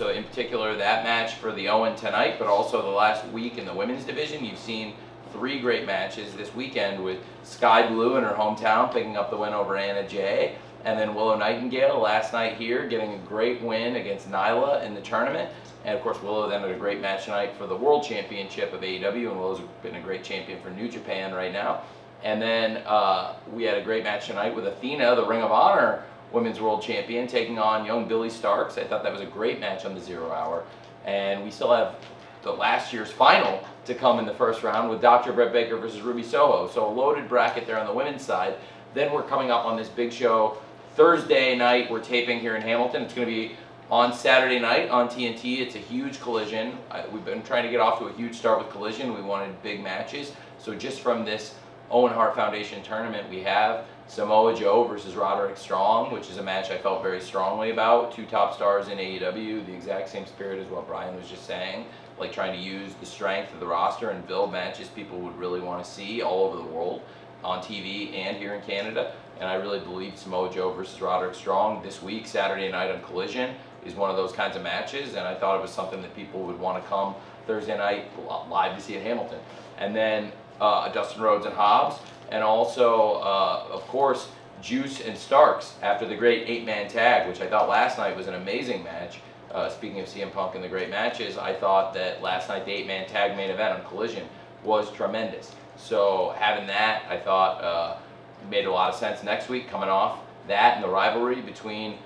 So in particular, that match for the Owen tonight, but also the last week in the women's division, you've seen three great matches this weekend with Sky Blue in her hometown picking up the win over Anna Jay, and then Willow Nightingale last night here getting a great win against Nyla in the tournament. And of course, Willow then had a great match tonight for the World Championship of AEW, and Willow's been a great champion for New Japan right now. And then we had a great match tonight with Athena, the Ring of Honor Women's World Champion, taking on young Billy Starks. I thought that was a great match on the Zero Hour. And we still have the last year's final to come in the first round with Dr. Britt Baker versus Ruby Soho. So a loaded bracket there on the women's side. Then we're coming up on this big show Thursday night. We're taping here in Hamilton. It's going to be on Saturday night on TNT. It's a huge Collision. We've been trying to get off to a huge start with Collision. We wanted big matches. So just from this Owen Hart Foundation tournament, we have Samoa Joe versus Roderick Strong, which is a match I felt very strongly about. Two top stars in AEW, the exact same spirit as what Brian was just saying, like trying to use the strength of the roster and build matches people would really want to see all over the world on TV and here in Canada. And I really believe Samoa Joe versus Roderick Strong this week, Saturday night on Collision, is one of those kinds of matches, and I thought it was something that people would want to come Thursday night live to see at Hamilton. And then Dustin Rhodes and Hobbs, and also, of course, Juice and Starks after the great 8-man tag, which I thought last night was an amazing match. Speaking of CM Punk and the great matches, I thought that last night the 8-man tag main event on Collision was tremendous. So having that, I thought, made a lot of sense next week, coming off that and the rivalry between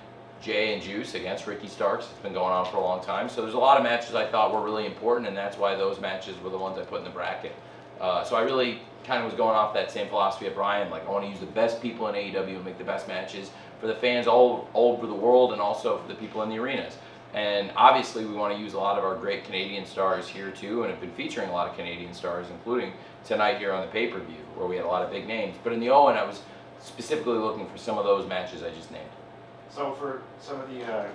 Jay and Juice against Ricky Starks. It's been going on for a long time. So there's a lot of matches I thought were really important, and that's why those matches were the ones I put in the bracket. So I really kind of was going off that same philosophy of Brian, like I want to use the best people in AEW and make the best matches for the fans all over the world, and also for the people in the arenas. And obviously we want to use a lot of our great Canadian stars here too, and have been featuring a lot of Canadian stars, including tonight here on the pay-per-view where we had a lot of big names. But in the Owen, I was specifically looking for some of those matches I just named. So for some of the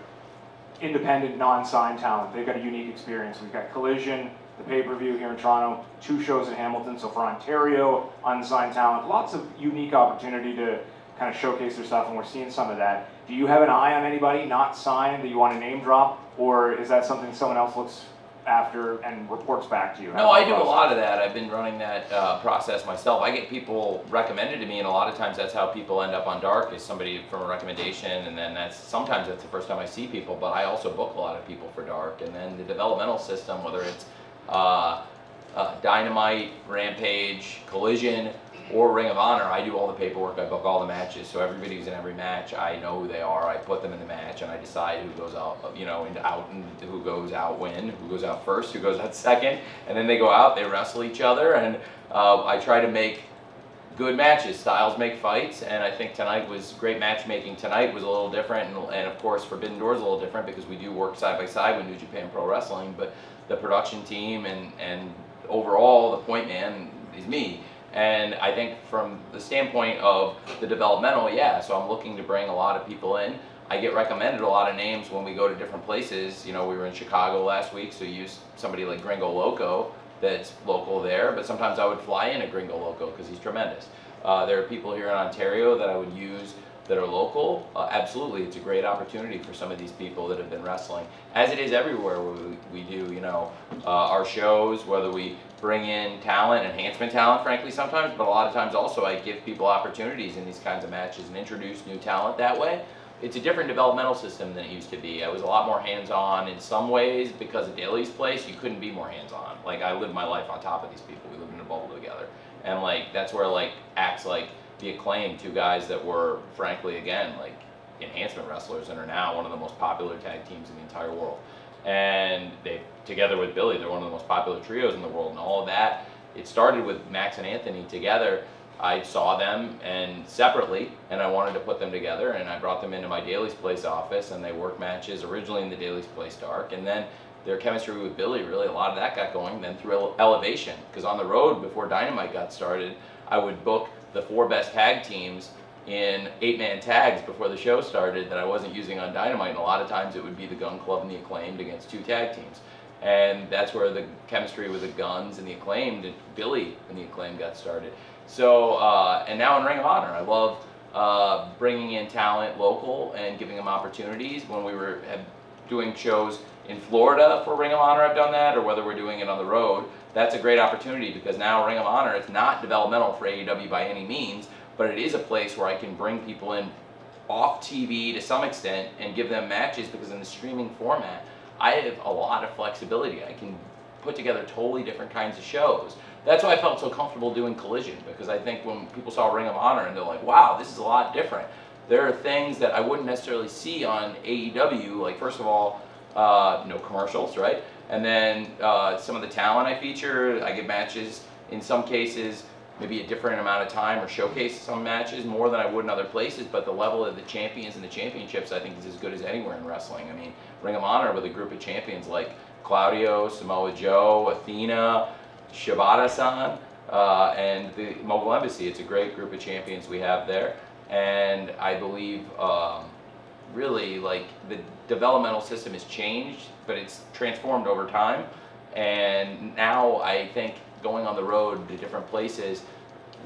independent non-signed talent, they've got a unique experience. We've got Collision, the pay-per-view here in Toronto, two shows in Hamilton. So for Ontario, unsigned talent, lots of unique opportunity to kind of showcase their stuff, and we're seeing some of that. Do you have an eye on anybody not signed that you want to name drop, or is that something someone else looks after and reports back to you? No, I do a lot of that. I've been running that process myself. I get people recommended to me, and a lot of times that's how people end up on Dark, is somebody from a recommendation, and then sometimes that's the first time I see people. But I also book a lot of people for Dark, and then the developmental system, whether it's Dynamite, Rampage, Collision, or Ring of Honor, I do all the paperwork, I book all the matches, so everybody who's in every match, I know who they are, I put them in the match, and I decide who goes out, you know, and who goes out when, who goes out first, who goes out second, and then they go out, they wrestle each other, and I try to make good matches. Styles make fights, and I think tonight was great matchmaking. Tonight was a little different, and of course Forbidden Door is a little different because we do work side by side with New Japan Pro Wrestling, but the production team and overall the point man is me. And I think from the standpoint of the developmental, yeah, so I'm looking to bring a lot of people in. I get recommended a lot of names when we go to different places. You know, we were in Chicago last week, so you use somebody like Gringo Loco that's local there, but sometimes I would fly in a Gringo Loco because he's tremendous. There are people here in Ontario that I would use that are local. Absolutely, it's a great opportunity for some of these people that have been wrestling, as it is everywhere we do, you know, our shows, whether we bring in talent, enhancement talent, frankly, sometimes, but a lot of times also I give people opportunities in these kinds of matches and introduce new talent that way. It's a different developmental system than it used to be. I was a lot more hands-on in some ways because of Daily's Place. You couldn't be more hands-on. Like, I lived my life on top of these people. We lived in a bubble together. And, like, that's where, like, acts like The Acclaim, two guys that were, frankly, again, like, enhancement wrestlers and are now one of the most popular tag teams in the entire world. And they, together with Billy, they're one of the most popular trios in the world. And all of that, it started with Max and Anthony together. I saw them and separately, and I wanted to put them together, and I brought them into my Daily's Place office, and they worked matches originally in the Daily's Place Dark, and then their chemistry with Billy, really a lot of that got going, then through Elevation, because on the road before Dynamite got started, I would book the 4 best tag teams in 8-man tags before the show started that I wasn't using on Dynamite, and a lot of times it would be the Gun Club and the Acclaimed against 2 tag teams. And that's where the chemistry with the Guns and the Acclaimed, and Billy and the Acclaimed got started. So, and now in Ring of Honor, I love bringing in talent local and giving them opportunities. When we were doing shows in Florida for Ring of Honor I've done that, or whether we're doing it on the road, that's a great opportunity, because now Ring of Honor is not developmental for AEW by any means, but it is a place where I can bring people in off TV to some extent and give them matches, because in the streaming format, I have a lot of flexibility. I can put together totally different kinds of shows. That's why I felt so comfortable doing Collision, because I think when people saw Ring of Honor and they're like, wow, this is a lot different. There are things that I wouldn't necessarily see on AEW, like first of all, no commercials, right? And then some of the talent I feature, I get matches in some cases, maybe a different amount of time, or showcase some matches more than I would in other places, but the level of the champions and the championships I think is as good as anywhere in wrestling. I mean, Ring of Honor with a group of champions like Claudio, Samoa Joe, Athena, Shibata-san, and the Mogul Embassy. It's a great group of champions we have there. And I believe really like the developmental system has changed, but it's transformed over time. And now I think going on the road to different places,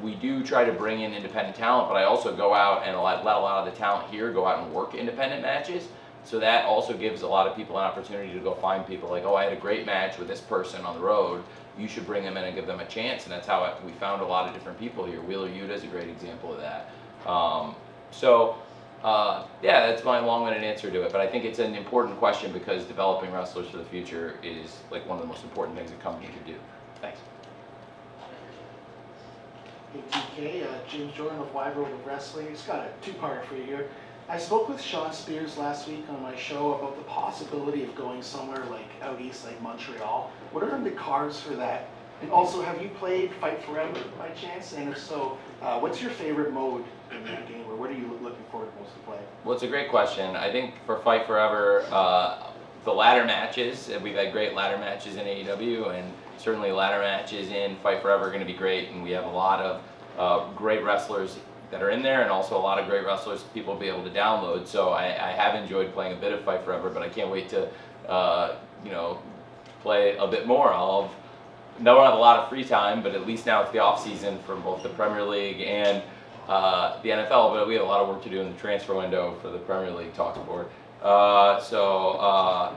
we do try to bring in independent talent, but I also go out and let a lot of the talent here go out and work independent matches. So that also gives a lot of people an opportunity to go find people like, oh, I had a great match with this person on the road. You should bring them in and give them a chance. And that's how we found a lot of different people here. Wheeler Yuta is a great example of that. Yeah, that's my long-winded answer to it. But I think it's an important question, because developing wrestlers for the future is like one of the most important things a company could do. Thanks. Hey, TK, James Jordan of Wide World of Wrestling. It's got a two-part for you here. I spoke with Sean Spears last week on my show about the possibility of going somewhere like out east, like Montreal. What are the cards for that? And also, have you played Fight Forever by chance? And if so, what's your favorite mode in that game, or what are you looking forward most to playing? Well, it's a great question. I think for Fight Forever, the ladder matches, we've had great ladder matches in AEW, and certainly ladder matches in Fight Forever are going to be great, and we have a lot of great wrestlers that are in there, and also a lot of great wrestlers people will be able to download. So I have enjoyed playing a bit of Fight Forever, but I can't wait to you know, play a bit more. I'll have a lot of free time, but at least now it's the off season from both the Premier League and the NFL, but we have a lot of work to do in the transfer window for the Premier League talks board.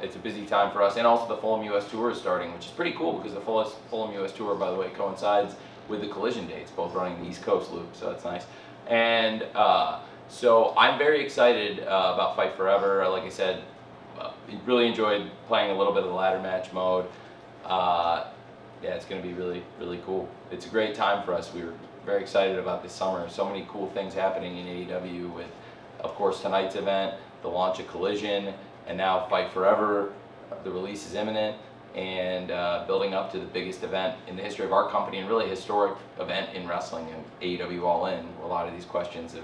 It's a busy time for us, and also the Fulham US Tour is starting, which is pretty cool because the Fulham US Tour, by the way, coincides with the Collision dates, both running the East Coast loop, so that's nice. And so I'm very excited about Fight Forever. Like I said, really enjoyed playing a little bit of the ladder match mode. Yeah, it's going to be really, really cool. It's a great time for us. We were very excited about this summer. So many cool things happening in AEW with, of course, tonight's event, the launch of Collision, and now Fight Forever. The release is imminent, and building up to the biggest event in the history of our company, and really a historic event in wrestling, and AEW All In, where a lot of these questions have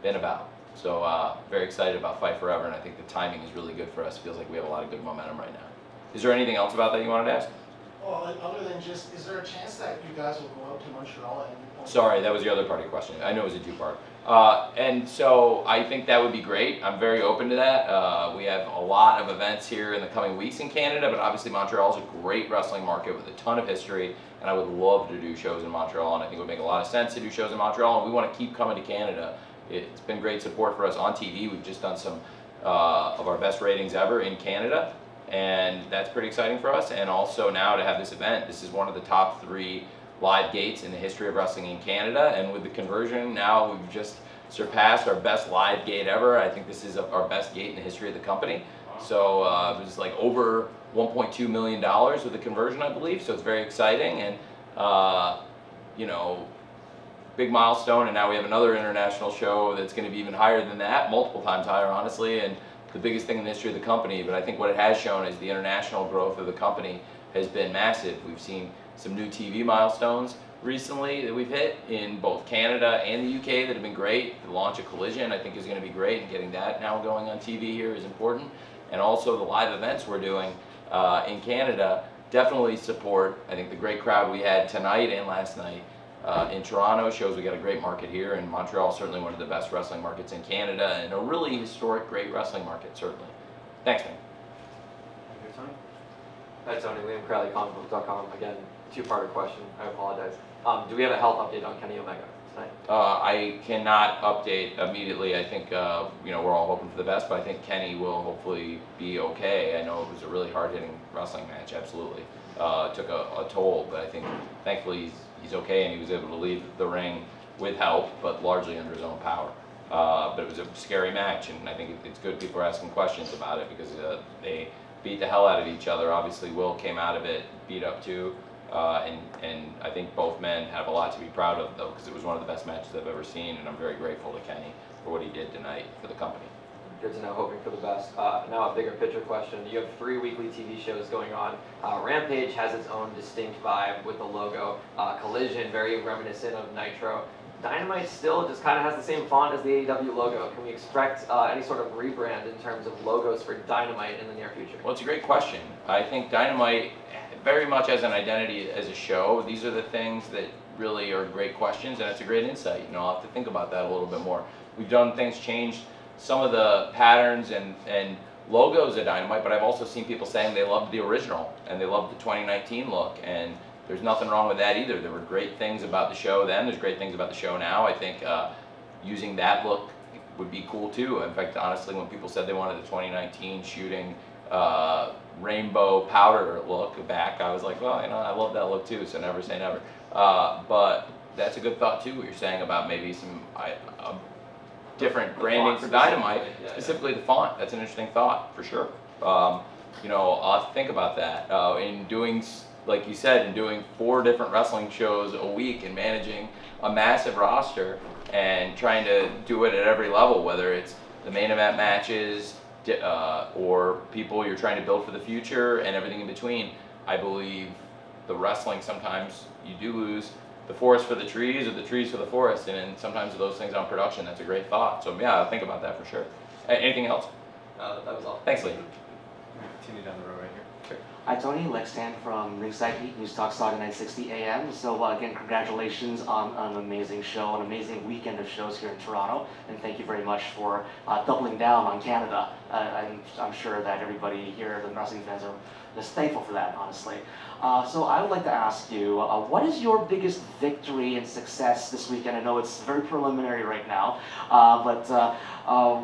been about. So very excited about Fight Forever, and I think the timing is really good for us. It feels like we have a lot of good momentum right now. Is there anything else about that you wanted to ask? Well, other than just, is there a chance that you guys will go up to Montreal? Sorry, that was the other part of the question. I know it was a two-part. And so I think that would be great. I'm very open to that. We have a lot of events here in the coming weeks in Canada, but obviously Montreal is a great wrestling market with a ton of history, and I would love to do shows in Montreal, and I think it would make a lot of sense to do shows in Montreal, and we want to keep coming to Canada. It's been great support for us on TV. We've just done some of our best ratings ever in Canada, and that's pretty exciting for us. And also now to have this event, this is one of the top three live gates in the history of wrestling in Canada, and with the conversion now we've just surpassed our best live gate ever. I think this is our best gate in the history of the company. So it was like over $1.2 million with the conversion, I believe, so it's very exciting, and you know, big milestone. And now we have another international show that's going to be even higher than that, multiple times higher honestly, and the biggest thing in the history of the company. But I think what it has shown is the international growth of the company has been massive. We've seen some new TV milestones recently that we've hit in both Canada and the UK that have been great. The launch of Collision I think is going to be great, and getting that now going on TV here is important. And also the live events we're doing in Canada definitely support, I think, the great crowd we had tonight and last night in Toronto. Shows we got a great market here, and Montreal certainly one of the best wrestling markets in Canada, and a really historic great wrestling market, certainly. Thanks, man. Thank you, Tony. Hi, Tony. Liam Crowley, comicbook.com. Again, two-part question. I apologize. Do we have a health update on Kenny Omega? I cannot update immediately. I think you know, we're all hoping for the best, but I think Kenny will hopefully be okay. I know it was a really hard-hitting wrestling match, absolutely. It took a toll, but I think thankfully he's okay, and he was able to leave the ring with help, but largely under his own power. But it was a scary match, and I think it's good people are asking questions about it, because they beat the hell out of each other. Obviously, Will came out of it beat up too. And I think both men have a lot to be proud of, though, because it was one of the best matches I've ever seen, and I'm very grateful to Kenny for what he did tonight for the company. Good to know, hoping for the best. Now a bigger picture question. You have three weekly TV shows going on. Rampage has its own distinct vibe with the logo. Collision, very reminiscent of Nitro. Dynamite still just kind of has the same font as the AEW logo. Can we expect any sort of rebrand in terms of logos for Dynamite in the near future? Well, it's a great question. I think Dynamite very much as an identity, as a show, these are the things that really are great questions, and it's a great insight. You know, I'll have to think about that a little bit more. We've done things, changed some of the patterns and logos of Dynamite, but I've also seen people saying they loved the original, and they loved the 2019 look, and there's nothing wrong with that either. There were great things about the show then, there's great things about the show now. I think using that look would be cool too. In fact, honestly, when people said they wanted the 2019 shooting rainbow powder look back, I was like, well, you know, I love that look too, so never say never. But that's a good thought too, what you're saying about maybe some different branding for Dynamite, specifically the font. That's an interesting thought, for sure. You know, I'll have to think about that. In doing, like you said, in doing four different wrestling shows a week and managing a massive roster and trying to do it at every level, whether it's the main event matches, or people you're trying to build for the future and everything in between. I believe the wrestling, sometimes you do lose the forest for the trees or the trees for the forest, and sometimes those things on production. That's a great thought. So yeah, I'll think about that for sure. Anything else? That was all. Thanks, Lee. Continue down the road right here. Sure. Hi, Tony. Lex Tan from Ringside Heat, News Talk Saga 960 AM. So again, congratulations on an amazing show, an amazing weekend of shows here in Toronto, and thank you very much for doubling down on Canada. I'm sure that everybody here, the wrestling fans, are just thankful for that, honestly. So I would like to ask you, what is your biggest victory and success this weekend? I know it's very preliminary right now, but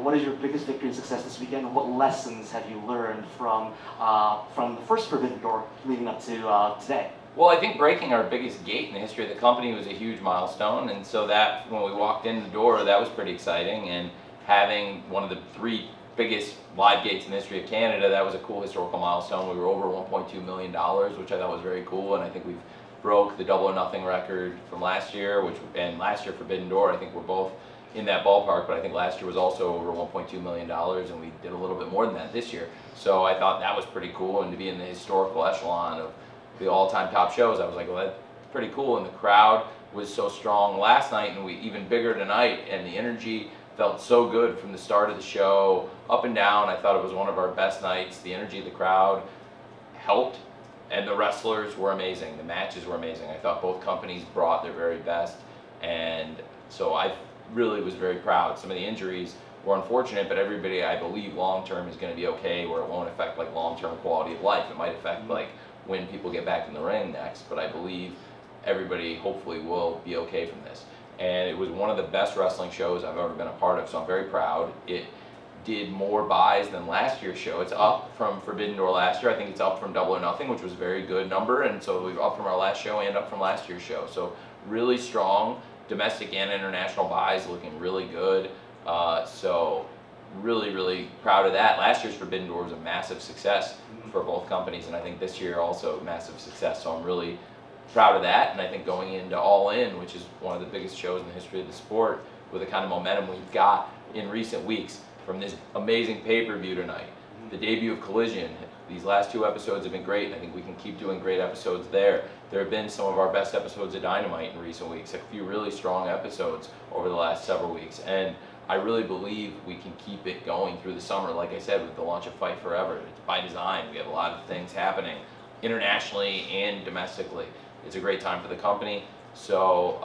what is your biggest victory and success this weekend? What lessons have you learned from the first Forbidden Door leading up to today? Well, I think breaking our biggest gate in the history of the company was a huge milestone, and so that when we walked in the door, that was pretty exciting, and having one of the three biggest live gates in the history of Canada, that was a cool historical milestone. We were over $1.2 million, which I thought was very cool, and I think we've broke the Double or Nothing record from last year, and last year Forbidden Door, I think we're both in that ballpark, but I think last year was also over $1.2 million, and we did a little bit more than that this year. So I thought that was pretty cool, and to be in the historical echelon of the all-time top shows, I was like, well, that's pretty cool, and the crowd was so strong last night, and we even bigger tonight, and the energy felt so good from the start of the show, up and down. I thought it was one of our best nights. The energy of the crowd helped, and the wrestlers were amazing. The matches were amazing. I thought both companies brought their very best, and so I really was very proud. Some of the injuries were unfortunate, but everybody, I believe, long-term is going to be okay, where it won't affect like long-term quality of life. It might affect like when people get back in the ring next, but I believe everybody hopefully will be okay from this. And it was one of the best wrestling shows I've ever been a part of, so I'm very proud. It did more buys than last year's show. It's up from Forbidden Door last year. I think it's up from Double or Nothing, which was a very good number, and so we're up from our last show and up from last year's show. So really strong domestic and international buys, looking really good. So really, really proud of that. Last year's Forbidden Door was a massive success for both companies, and I think this year also massive success, so I'm really proud of that, and I think going into All In, which is one of the biggest shows in the history of the sport, with the kind of momentum we've got in recent weeks from this amazing pay-per-view tonight, the debut of Collision, these last two episodes have been great, and I think we can keep doing great episodes there. There have been some of our best episodes of Dynamite in recent weeks, a few really strong episodes over the last several weeks, and I really believe we can keep it going through the summer, like I said, with the launch of Fight Forever. It's by design. We have a lot of things happening internationally and domestically. It's a great time for the company. So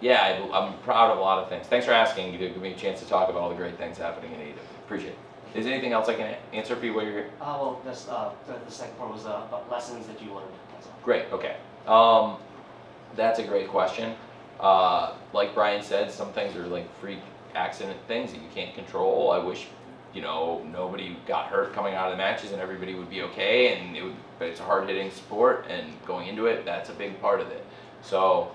yeah, I'm proud of a lot of things. Thanks for asking. You give me a chance to talk about all the great things happening in AEW. Appreciate it. Is there anything else I can answer for you while you're here? Well, that's, the second part was about lessons that you learned. Great, okay. That's a great question. Like Brian said, some things are like freak accident things that you can't control. I wish, you know, nobody got hurt coming out of the matches and everybody would be okay, and but it's a hard-hitting sport, and going into it, that's a big part of it. So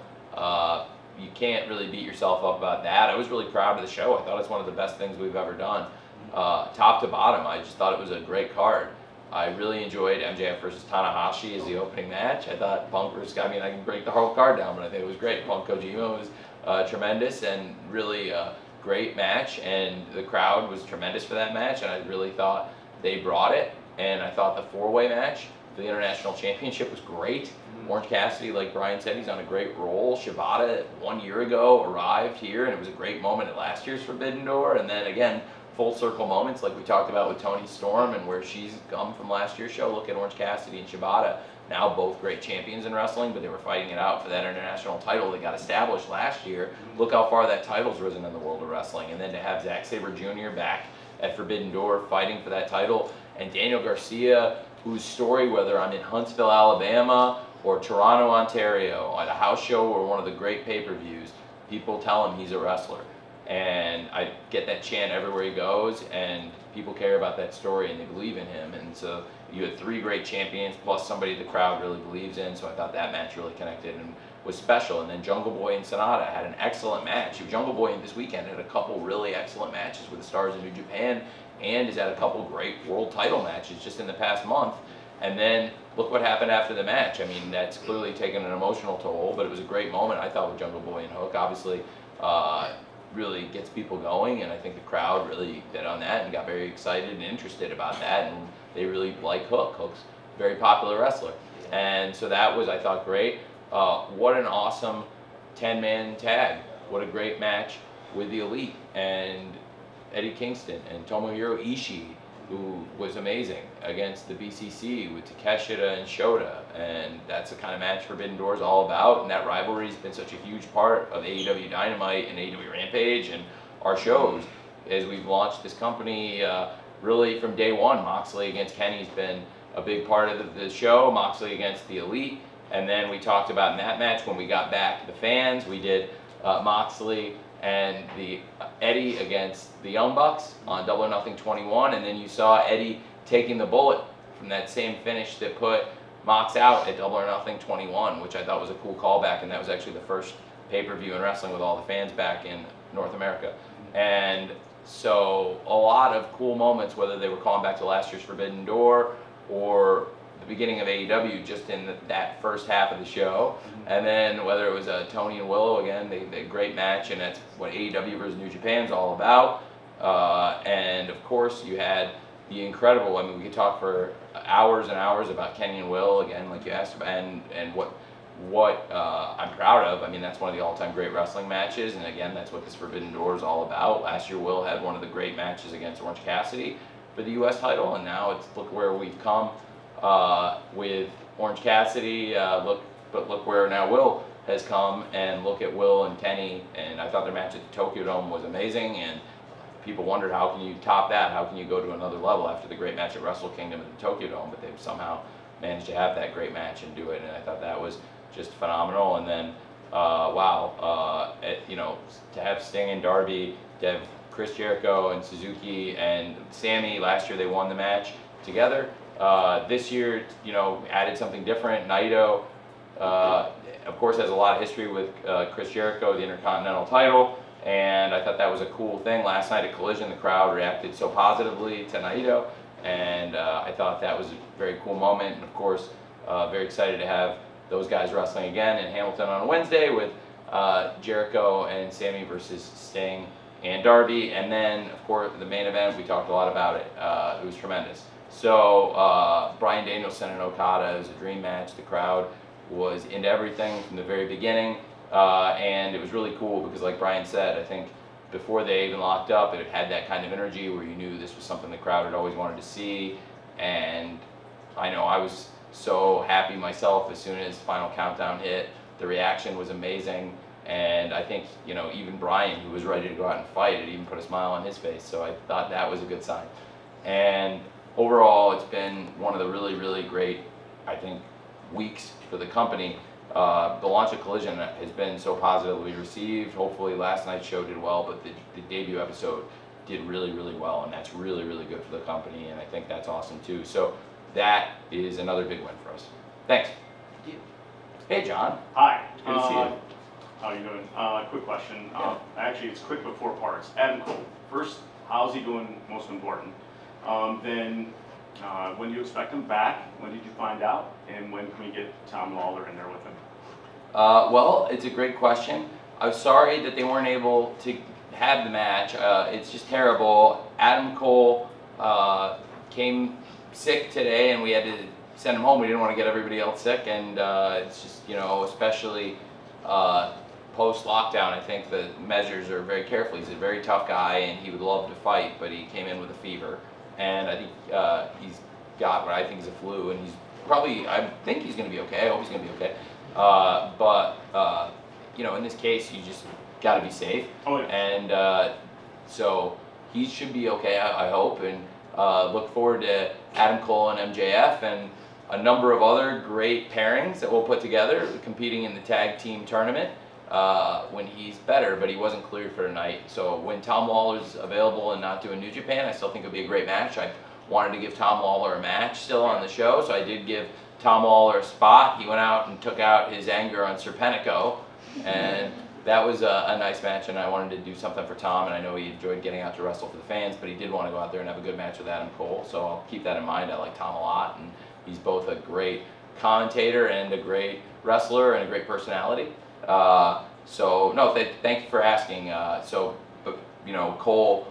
you can't really beat yourself up about that. I was really proud of the show. I thought it's one of the best things we've ever done. Top to bottom, I just thought it was a great card. I really enjoyed MJF versus Tanahashi as the opening match. I thought Punk versus, I mean, I can break the whole card down, but I think it was great. Punk Kojima was tremendous and really great match, and the crowd was tremendous for that match, and I really thought they brought it. And I thought the four-way match for the International Championship was great. Orange Cassidy, like Brian said, he's on a great roll. Shibata, 1 year ago, arrived here, and it was a great moment at last year's Forbidden Door, and then again, full circle moments like we talked about with Toni Storm and where she's come from last year's show. Look at Orange Cassidy and Shibata, now both great champions in wrestling, but they were fighting it out for that international title that got established last year. Look how far that title's risen in the world of wrestling. And then to have Zack Sabre Jr. back at Forbidden Door fighting for that title, and Daniel Garcia, whose story, whether I'm in Huntsville, Alabama, or Toronto, Ontario, at a house show or one of the great pay-per-views, people tell him he's a wrestler. And I get that chant everywhere he goes, and people care about that story and they believe in him. And so you had three great champions plus somebody the crowd really believes in, so I thought that match really connected and was special. And then Jungle Boy and Sonata had an excellent match. Jungle Boy this weekend had a couple really excellent matches with the stars of New Japan, and has had a couple great world title matches just in the past month. And then look what happened after the match. I mean, that's clearly taken an emotional toll, but it was a great moment, I thought, with Jungle Boy and Hook. Obviously, really gets people going, and I think the crowd really bit on that and got very excited and interested about that, and they really like Hook. Hook's a very popular wrestler. And so that was, I thought, great. What an awesome 10-man tag. What a great match with the Elite and Eddie Kingston and Tomohiro Ishii, who was amazing against the BCC with Takeshita and Shota, and that's the kind of match Forbidden Door is all about, and that rivalry has been such a huge part of AEW Dynamite and AEW Rampage and our shows as we've launched this company really from day one. Moxley against Kenny's been a big part of the show, Moxley against the Elite, and then we talked about in that match when we got back the fans, we did Moxley and the Eddie against the Young Bucks on Double or Nothing 21, and then you saw Eddie taking the bullet from that same finish that put Mox out at Double or Nothing 21, which I thought was a cool callback, and that was actually the first pay-per-view in wrestling with all the fans back in North America. And so a lot of cool moments, whether they were calling back to last year's Forbidden Door or the beginning of AEW, just in that first half of the show. And then whether it was Tony and Willow, again, they great match, and that's what AEW versus New Japan is all about. And of course you had the incredible, I mean, we could talk for hours and hours about Kenny and Will, again, like you asked, and what I'm proud of. I mean, that's one of the all-time great wrestling matches, and again, that's what this Forbidden Door is all about. Last year, Will had one of the great matches against Orange Cassidy for the U.S. title, and now it's look where we've come. With Orange Cassidy, look where now Will has come, and look at Will and Kenny, and I thought their match at the Tokyo Dome was amazing, and people wondered how can you top that, how can you go to another level after the great match at Wrestle Kingdom at the Tokyo Dome, but they've somehow managed to have that great match and do it, and I thought that was just phenomenal. And then you know, to have Sting and Darby, to have Chris Jericho and Suzuki and Sammy, last year they won the match together. This year, you know, added something different. Naito, of course, has a lot of history with Chris Jericho, the Intercontinental title, and I thought that was a cool thing. Last night at Collision, the crowd reacted so positively to Naito, and I thought that was a very cool moment. And of course, very excited to have those guys wrestling again in Hamilton on Wednesday with Jericho and Sammy versus Sting and Darby. And then, of course, the main event, we talked a lot about it. It was tremendous. So Bryan Danielson and Okada is a dream match. The crowd was into everything from the very beginning, and it was really cool because, like Brian said, I think before they even locked up, it had that kind of energy where you knew this was something the crowd had always wanted to see. And I know I was so happy myself as soon as Final Countdown hit. The reaction was amazing, and I think, you know, even Brian, who was ready to go out and fight, it even put a smile on his face. So I thought that was a good sign. And overall, it's been one of the really, really great, I think, weeks for the company. The launch of Collision has been so positively received. Hopefully last night's show did well, but the debut episode did really, really well, and that's really, really good for the company, and I think that's awesome too. So that is another big win for us. Thanks. Thank you. Hey, John. Hi. It's good to see you. How are you doing? Quick question. Yeah. Actually, it's quick but four parts. Adam Cole. First, how's he doing? Most important. Then, when do you expect him back? When did you find out? And when can we get Tom Lawler in there with him? Well, it's a great question. I'm sorry that they weren't able to have the match. It's just terrible. Adam Cole came sick today, and we had to send him home. We didn't want to get everybody else sick, and it's just, you know, especially post-lockdown, I think the measures are very careful. He's a very tough guy, and he would love to fight, but he came in with a fever. And I think he's got what I think is a flu, and he's probably, I think he's going to be okay. I hope he's going to be okay. But you know, in this case, you just got to be safe. Oh, yeah. And so he should be okay, I hope, and look forward to Adam Cole and MJF and a number of other great pairings that we'll put together competing in the tag team tournament when he's better, but he wasn't cleared for tonight. So when Tom Lawler's available and not doing New Japan, I still think it'll be a great match. I wanted to give Tom Lawler a match still on the show, so I did give Tom Lawler a spot. He went out and took out his anger on Serpentico, and that was a nice match, and I wanted to do something for Tom, and I know he enjoyed getting out to wrestle for the fans, but he did want to go out there and have a good match with Adam Cole, so I'll keep that in mind. I like Tom a lot, and he's both a great commentator and a great wrestler and a great personality. So, no, thank you for asking. But, you know, Cole,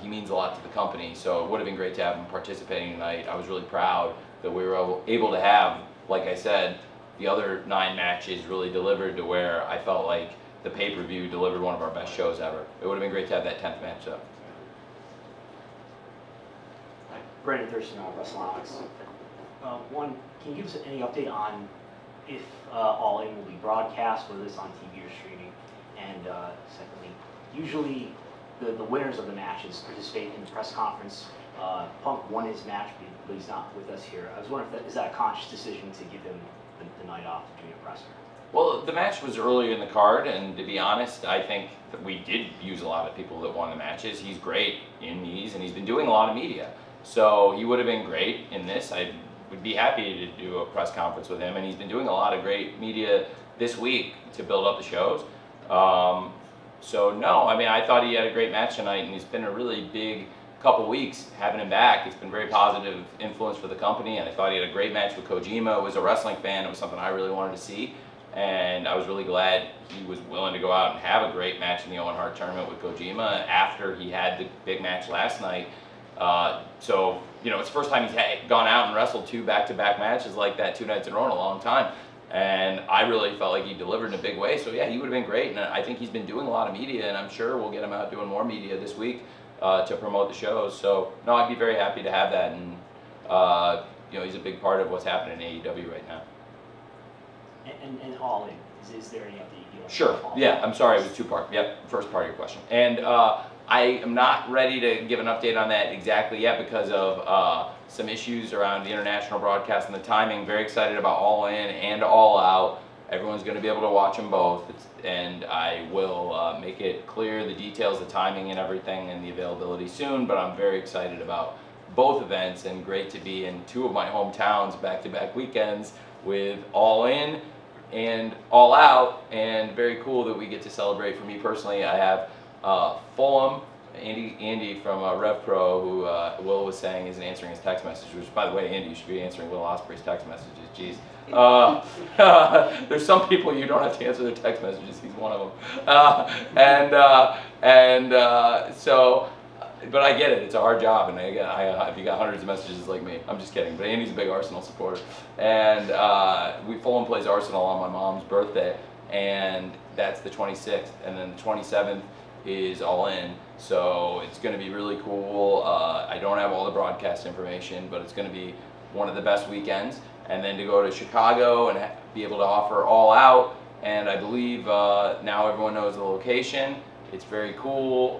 he means a lot to the company, so it would have been great to have him participating tonight. I was really proud that we were able to have, like I said, the other 9 matches really delivered to where I felt like the pay-per-view delivered one of our best shows ever. It would have been great to have that 10th match, though. Brandon Thurston on WrestleNomics. One, can you give us any update on if All In will be broadcast, whether it's on TV or streaming? And secondly, usually the winners of the matches participate in the press conference. Punk won his match, but he's not with us here. I was wondering, if that, is that a conscious decision to give him the night off to do a presser? Well, the match was earlier in the card, and to be honest, I think that we did use a lot of people that won the matches. He's great in these, and he's been doing a lot of media. So he would have been great in this. I would be happy to do a press conference with him, and he's been doing a lot of great media this week to build up the shows. So no, I mean, I thought he had a great match tonight, and it's been a really big couple weeks having him back. It's been very positive influence for the company, and I thought he had a great match with Kojima, who is a wrestling fan. It was something I really wanted to see, and I was really glad he was willing to go out and have a great match in the Owen Hart tournament with Kojima after he had the big match last night. So, you know, it's the first time he's gone out and wrestled 2 back-to-back matches like that, 2 nights in a row in a long time. And I really felt like he delivered in a big way. So, yeah, he would have been great. And I think he's been doing a lot of media, and I'm sure we'll get him out doing more media this week to promote the shows. So, no, I'd be very happy to have that. And, you know, he's a big part of what's happening in AEW right now. And All In, is there any update you want? Sure. Yeah, I'm sorry. It was 2-part. Yep, first part of your question. And I am not ready to give an update on that exactly yet because of some issues around the international broadcast and the timing. Very excited about All In and All Out. Everyone's going to be able to watch them both, and I will make it clear the details, the timing and everything, and the availability soon, but I'm very excited about both events, and great to be in 2 of my hometowns back-to-back weekends with All In and All Out, and very cool that we get to celebrate. For me personally, I have Fulham, Andy from Rev Pro, who Will was saying isn't answering his text message, which, by the way, Andy, you should be answering Will Ospreay's text messages. Jeez. There's some people you don't have to answer their text messages. He's one of them. So, but I get it. It's a hard job, and if you got hundreds of messages like me, I'm just kidding. But Andy's a big Arsenal supporter, and Fulham plays Arsenal on my mom's birthday, and that's the 26th, and then the 27th. Is All In, so it's going to be really cool. I don't have all the broadcast information, but it's going to be one of the best weekends. And then to go to Chicago and be able to offer All Out, and I believe now everyone knows the location. It's very cool.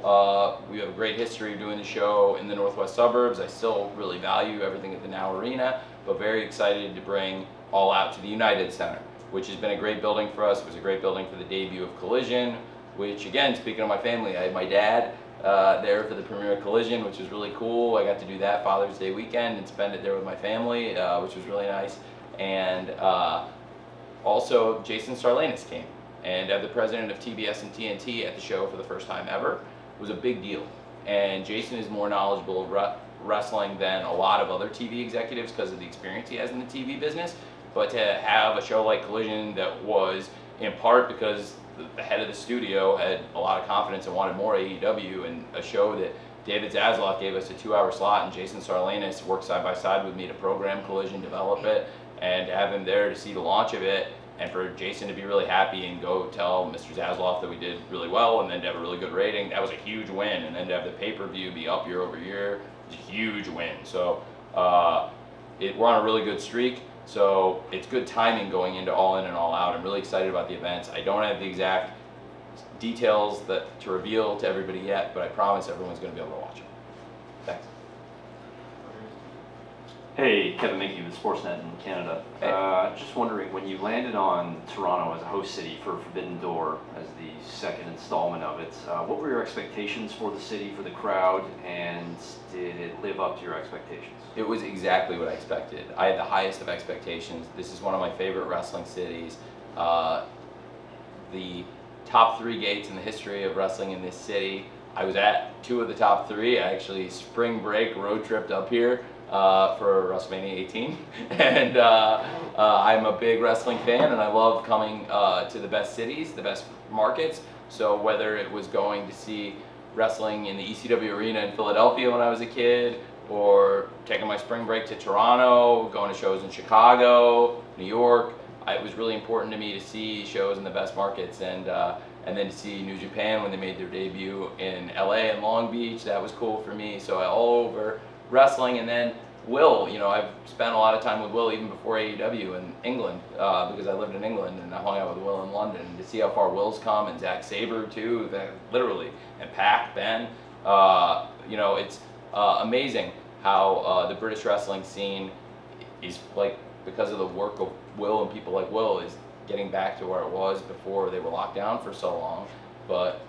We have a great history of doing the show in the northwest suburbs. I still really value everything at the NOW Arena, but very excited to bring All Out to the United Center, which has been a great building for us. It was a great building for the debut of Collision, which again, speaking of my family, I had my dad there for the premiere of Collision, which was really cool. I got to do that Father's Day weekend and spend it there with my family, which was really nice. And also Jason Sarlanis came and the president of TBS and TNT at the show for the first time ever. It was a big deal. And Jason is more knowledgeable of wrestling than a lot of other TV executives because of the experience he has in the TV business. But to have a show like Collision that was in part because the head of the studio had a lot of confidence and wanted more AEW, and a show that David Zasloff gave us a 2-hour slot and Jason Sarlanis worked side by side with me to program Collision, develop it, and to have him there to see the launch of it, and for Jason to be really happy and go tell Mr. Zasloff that we did really well and then to have a really good rating, that was a huge win. And then to have the pay-per-view be up year over year, it's a huge win. So we're on a really good streak. So it's good timing going into All In and All Out. I'm really excited about the events. I don't have the exact details to reveal to everybody yet, but I promise everyone's going to be able to watch it. Thanks. Hey, Kevin Mickey with Sportsnet in Canada. Hey. Just wondering, when you landed on Toronto as a host city for Forbidden Door as the second installment of it, what were your expectations for the city, for the crowd, and did it live up to your expectations? It was exactly what I expected. I had the highest of expectations. This is one of my favorite wrestling cities. The top three gates in the history of wrestling in this city, I was at two of the top three. I actually spring break road tripped up here for WrestleMania 18, and I'm a big wrestling fan and I love coming to the best cities, the best markets. So whether it was going to see wrestling in the ECW arena in Philadelphia when I was a kid, or taking my spring break to Toronto, going to shows in Chicago, New York, it was really important to me to see shows in the best markets. And and then to see New Japan when they made their debut in LA and Long Beach, that was cool for me. So all over wrestling. And then Will, you know, I've spent a lot of time with Will even before AEW in England, because I lived in England and I hung out with Will in London. And to see how far Will's come, and Zack Sabre too, literally, and Pac, Ben, you know, it's amazing how the British wrestling scene is, like, because of the work of Will and people like Will, is getting back to where it was before they were locked down for so long. But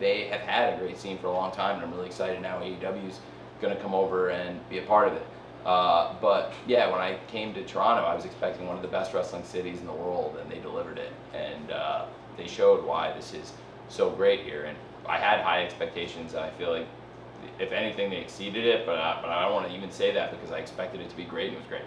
they have had a great scene for a long time, and I'm really excited now AEW's going to come over and be a part of it. But yeah, when I came to Toronto, I was expecting one of the best wrestling cities in the world, and they delivered it. And they showed why this is so great here. And I had high expectations, and I feel like, if anything, they exceeded it. But I don't want to even say that, because I expected it to be great, and it was great.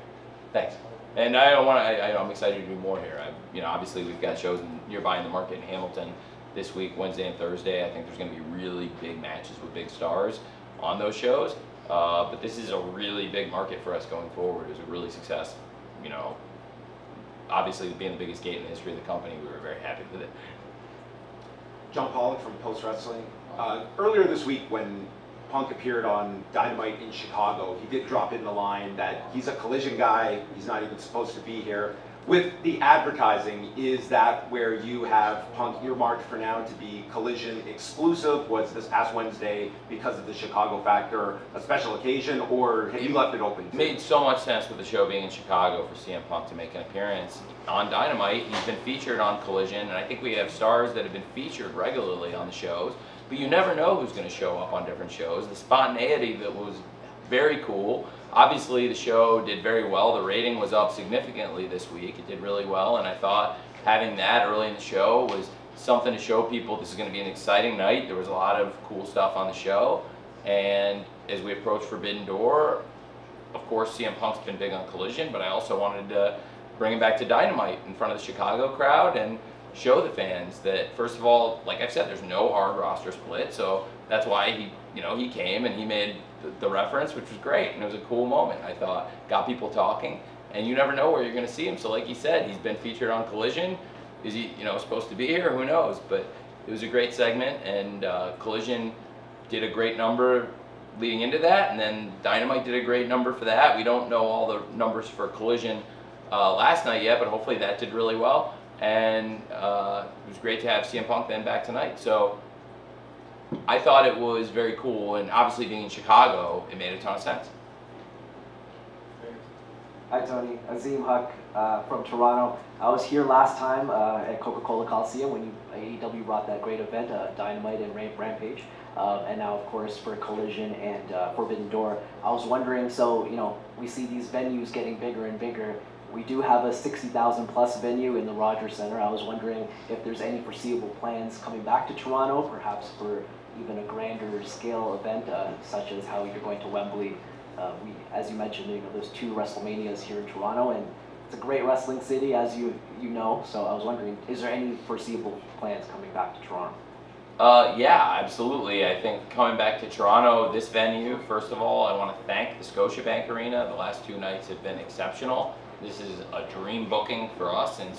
Thanks. And I don't want to, I'm excited to do more here. You know, obviously we've got shows nearby in the market in Hamilton this week, Wednesday and Thursday. I think there's going to be really big matches with big stars on those shows. But this is a really big market for us going forward. It was a really success, you know, obviously being the biggest gate in the history of the company, we were very happy with it. John Pollock from Post Wrestling. Earlier this week when Punk appeared on Dynamite in Chicago, he did drop in the line that he's a Collision guy, he's not even supposed to be here. With the advertising, is that where you have Punk earmarked for now to be Collision exclusive? Was this past Wednesday, because of the Chicago factor, a special occasion, or have you left it open? It made so much sense with the show being in Chicago for CM Punk to make an appearance on Dynamite. He's been featured on Collision, and I think we have stars that have been featured regularly on the shows. But you never know who's going to show up on different shows. The spontaneity that was very cool. Obviously, the show did very well. The rating was up significantly this week. It did really well, and I thought having that early in the show was something to show people this is going to be an exciting night. There was a lot of cool stuff on the show, and as we approach Forbidden Door, of course, CM Punk's been big on Collision, but I also wanted to bring him back to Dynamite in front of the Chicago crowd and show the fans that, first of all, like I've said, there's no hard roster split, so that's why he, you know, he came and he made the reference, which was great, and it was a cool moment, I thought. Got people talking, and you never know where you're going to see him. So like he said, he's been featured on Collision. Is he, you know, supposed to be here? Who knows? But it was a great segment, and Collision did a great number leading into that, and then Dynamite did a great number for that. We don't know all the numbers for Collision last night yet, but hopefully that did really well. And it was great to have CM Punk then back tonight. So I thought it was very cool, and obviously being in Chicago, it made a ton of sense. Hi, Tony. Azim Huck from Toronto. I was here last time at Coca-Cola Coliseum when AEW brought that great event, Dynamite and Rampage, and now, of course, for Collision and Forbidden Door. I was wondering, so, you know, we see these venues getting bigger and bigger. We do have a 60,000-plus venue in the Rogers Centre. I was wondering if there's any foreseeable plans coming back to Toronto, perhaps for even a grander scale event, such as how you're going to Wembley. We, as you mentioned, you know, there's two WrestleManias here in Toronto, and it's a great wrestling city, as you know. So I was wondering, is there any foreseeable plans coming back to Toronto? Yeah, absolutely. I think coming back to Toronto, this venue, first of all, I want to thank the Scotiabank Arena. The last two nights have been exceptional. This is a dream booking for us, and so